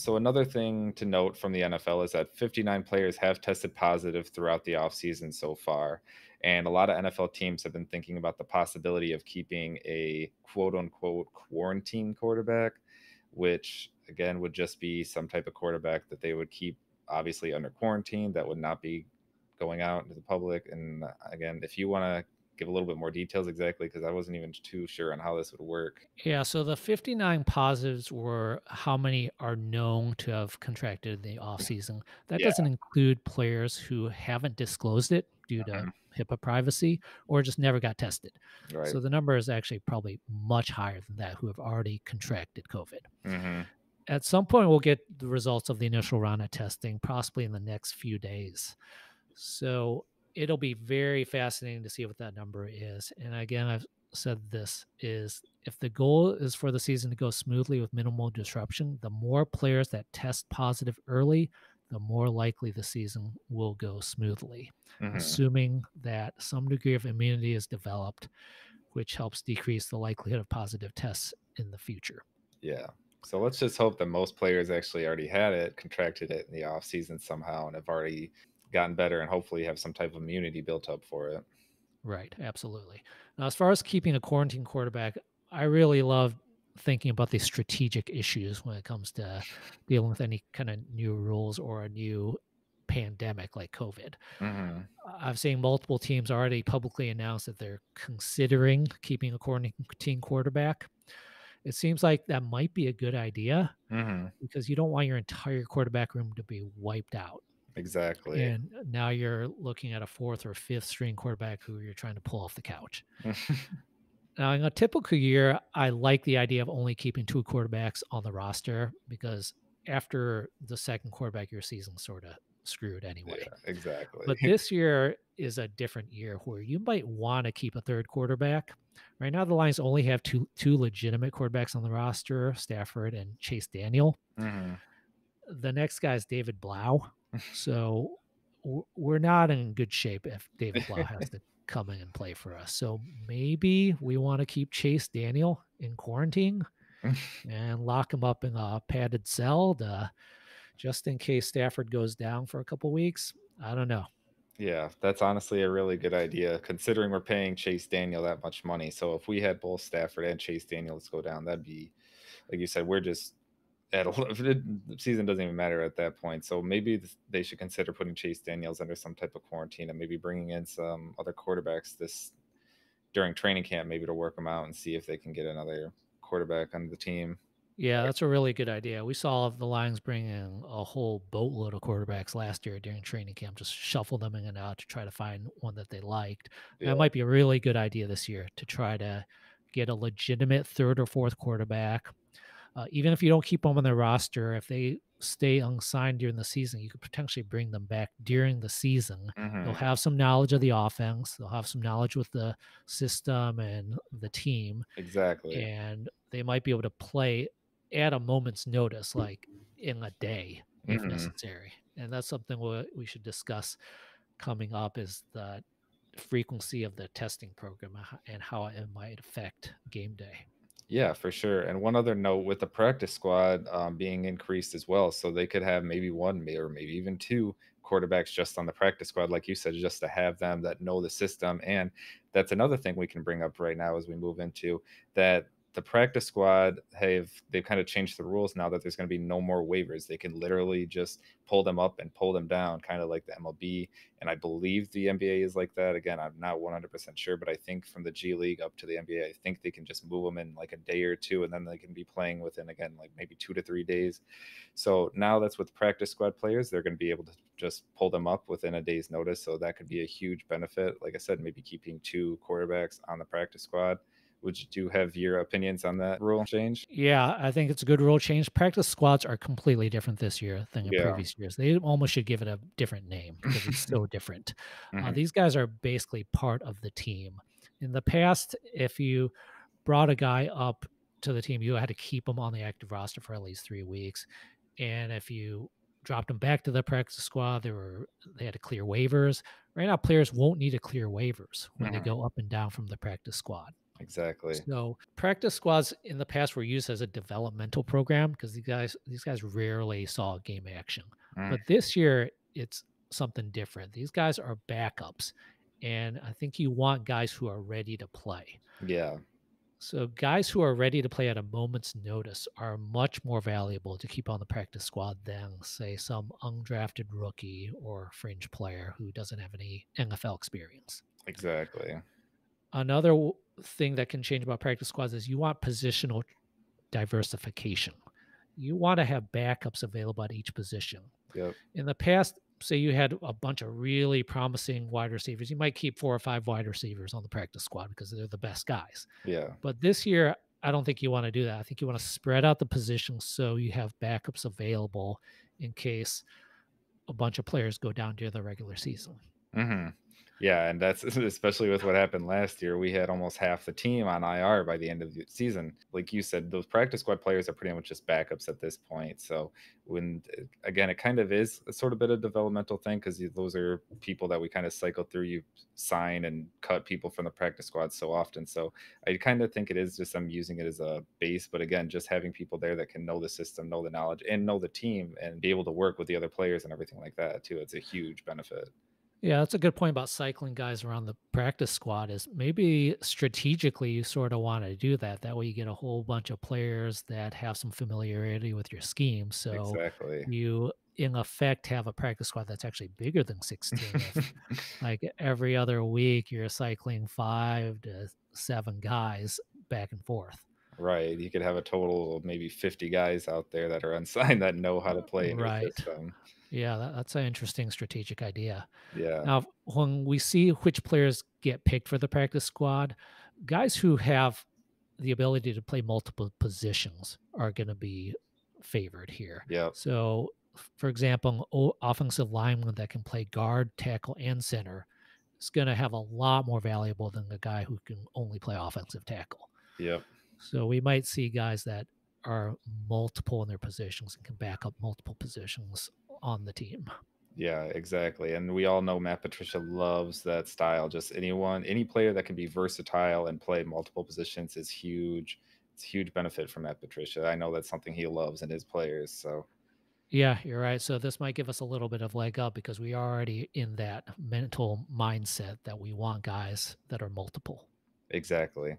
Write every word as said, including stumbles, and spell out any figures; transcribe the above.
So another thing to note from the N F L is that fifty-nine players have tested positive throughout the offseason so far. And a lot of N F L teams have been thinking about the possibility of keeping a quote unquote quarantine quarterback, which again would just be some type of quarterback that they would keep obviously under quarantine that would not be going out into the public. And again, if you want to give a little bit more details exactly, because I wasn't even too sure on how this would work. Yeah, so the fifty-nine positives were how many are known to have contracted in the offseason. That yeah. doesn't include players who haven't disclosed it due to mm-hmm. HIPAA privacy or just never got tested. Right. So the number is actually probably much higher than that who have already contracted COVID. Mm-hmm. At some point, we'll get the results of the initial round of testing, possibly in the next few days. So it'll be very fascinating to see what that number is. And again, I've said this is if the goal is for the season to go smoothly with minimal disruption, the more players that test positive early, the more likely the season will go smoothly, mm-hmm. assuming that some degree of immunity is developed, which helps decrease the likelihood of positive tests in the future. Yeah. So let's just hope that most players actually already had it, contracted it in the off season somehow, and have already gotten better and hopefully have some type of immunity built up for it. Right. Absolutely. Now, as far as keeping a quarantine quarterback, I really love thinking about the strategic issues when it comes to dealing with any kind of new rules or a new pandemic like COVID. Mm-hmm. I've seen multiple teams already publicly announce that they're considering keeping a quarantine quarterback. It seems like that might be a good idea mm-hmm. because you don't want your entire quarterback room to be wiped out. Exactly. And now you're looking at a fourth or fifth string quarterback who you're trying to pull off the couch. Now, in a typical year, I like the idea of only keeping two quarterbacks on the roster because after the second quarterback, your season's sort of screwed anyway. Yeah, exactly. But this year is a different year where you might want to keep a third quarterback. Right now, the Lions only have two two legitimate quarterbacks on the roster, Stafford and Chase Daniel. Mm-hmm. The next guy is David Blough. So we're not in good shape if David Blough has to come in and play for us. So maybe we want to keep Chase Daniel in quarantine and lock him up in a padded cell to, just in case Stafford goes down for a couple weeks. I don't know. Yeah, that's honestly a really good idea considering we're paying Chase Daniel that much money. So if we had both Stafford and Chase Daniels go down, that'd be, like you said, we're just at a, the season doesn't even matter at that point. So maybe they should consider putting Chase Daniels under some type of quarantine and maybe bringing in some other quarterbacks this during training camp, maybe to work them out and see if they can get another quarterback under the team. Yeah, that's a really good idea. We saw the Lions bring in a whole boatload of quarterbacks last year during training camp, just shuffle them in and out to try to find one that they liked. Yeah. That might be a really good idea this year to try to get a legitimate third or fourth quarterback. Uh, even if you don't keep them on their roster, if they stay unsigned during the season, you could potentially bring them back during the season. Mm-hmm. They'll have some knowledge of the offense. They'll have some knowledge with the system and the team. Exactly. And they might be able to play at a moment's notice, like in a day, if mm-hmm. necessary. And that's something we we should discuss coming up is the frequency of the testing program and how it might affect game day. Yeah, for sure. And one other note with the practice squad um, being increased as well. So they could have maybe one or maybe even two quarterbacks just on the practice squad, like you said, just to have them that know the system. And that's another thing we can bring up right now as we move into that the practice squad, have they've kind of changed the rules now that there's going to be no more waivers. They can literally just pull them up and pull them down, kind of like the M L B. And I believe the N B A is like that. Again, I'm not one hundred percent sure, but I think from the G League up to the N B A, I think they can just move them in like a day or two, and then they can be playing within, again, like maybe two to three days. So now that's with practice squad players. They're going to be able to just pull them up within a day's notice. So that could be a huge benefit. Like I said, maybe keeping two quarterbacks on the practice squad. Would you do have your opinions on that rule change? Yeah, I think it's a good rule change. Practice squads are completely different this year than in yeah. previous years. They almost should give it a different name because it's so different. Mm-hmm. Uh, these guys are basically part of the team. In the past, if you brought a guy up to the team, you had to keep him on the active roster for at least three weeks. And if you dropped them back to the practice squad, They were they had to clear waivers. Right now, players won't need to clear waivers when mm-hmm. they go up and down from the practice squad. Exactly. So practice squads in the past were used as a developmental program because these guys these guys rarely saw game action. Mm. But this year, it's something different. These guys are backups, and I think you want guys who are ready to play. Yeah. So guys who are ready to play at a moment's notice are much more valuable to keep on the practice squad than, say, some undrafted rookie or fringe player who doesn't have any N F L experience. Exactly. Another thing that can change about practice squads is you want positional diversification. You want to have backups available at each position. Yep. In the past, say you had a bunch of really promising wide receivers. You might keep four or five wide receivers on the practice squad because they're the best guys. Yeah. But this year, I don't think you want to do that. I think you want to spread out the positions so you have backups available in case a bunch of players go down during the regular season. Mm-hmm. Yeah, and that's especially with what happened last year. We had almost half the team on I R by the end of the season. Like you said, those practice squad players are pretty much just backups at this point. So when, again, it kind of is a sort of bit of developmental thing because those are people that we kind of cycle through. You sign and cut people from the practice squad so often. So I kind of think it is just I'm using it as a base. But again, just having people there that can know the system, know the knowledge, and know the team and be able to work with the other players and everything like that, too. It's a huge benefit. Yeah, that's a good point about cycling guys around the practice squad is maybe strategically you sort of want to do that. That way you get a whole bunch of players that have some familiarity with your scheme. So exactly. You, in effect, have a practice squad that's actually bigger than sixteen. If, like every other week, you're cycling five to seven guys back and forth. Right. You could have a total of maybe fifty guys out there that are unsigned that know how to play in your right. system. Yeah, that, that's an interesting strategic idea. Yeah. Now, when we see which players get picked for the practice squad, guys who have the ability to play multiple positions are going to be favored here. Yeah. So, for example, an offensive lineman that can play guard, tackle, and center is going to have a lot more valuable than the guy who can only play offensive tackle. Yeah. So we might see guys that are multiple in their positions and can back up multiple positions on the team. Yeah, exactly. And we all know Matt Patricia loves that style. Just anyone, any player that can be versatile and play multiple positions is huge. It's a huge benefit from Matt Patricia. I know that's something he loves in his players. So yeah, you're right. So this might give us a little bit of leg up because we are already in that mental mindset that we want guys that are multiple. Exactly.